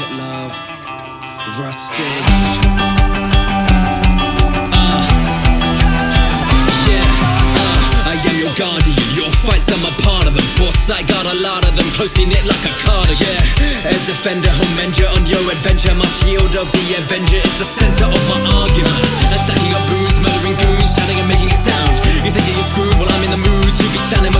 at love, rusted. Guardian, your fights, I'm a part of them. Foresight, got a lot of them, closely knit like a cardigan. Yeah, a defender, home mender on your adventure. My shield of the Avenger is the center of my argument. I'm stacking up booze, murdering goons, shouting and making a sound. You think that you're screwed? Well, I'm in the mood to be standing.